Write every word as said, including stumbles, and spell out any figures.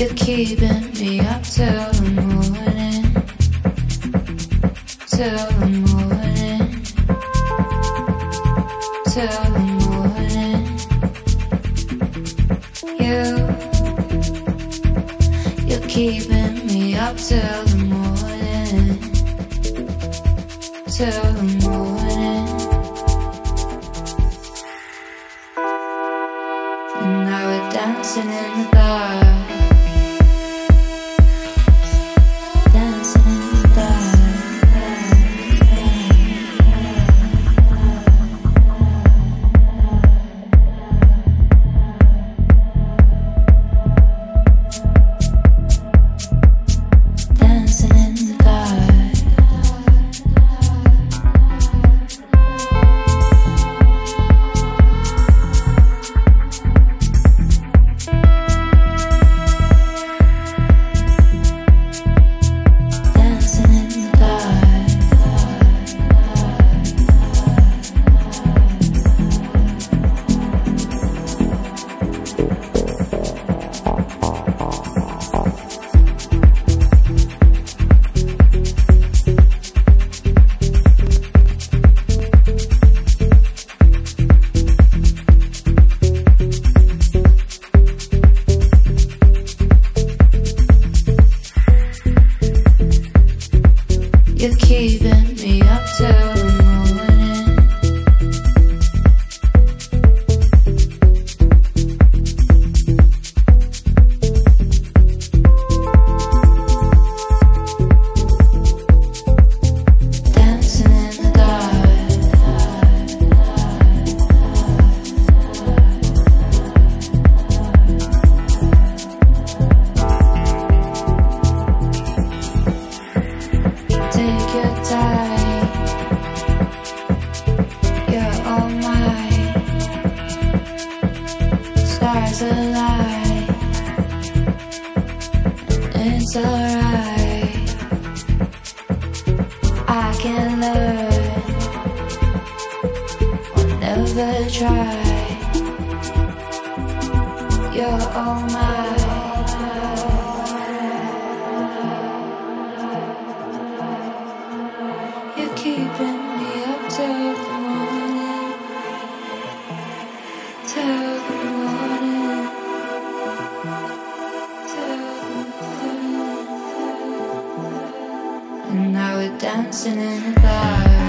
You're keeping me up till the morning, till the morning, till the morning. You, you're keeping me up till the morning, till the morning. And now we're dancing in the dark. You're keeping me up till the morning, dancing in the dark. Take your time. You're all mine. Stars align. It's alright. I can learn. I'll never try. You're all mine. Keeping me up till the morning, till the morning, till the morning. And now we're dancing in the dark.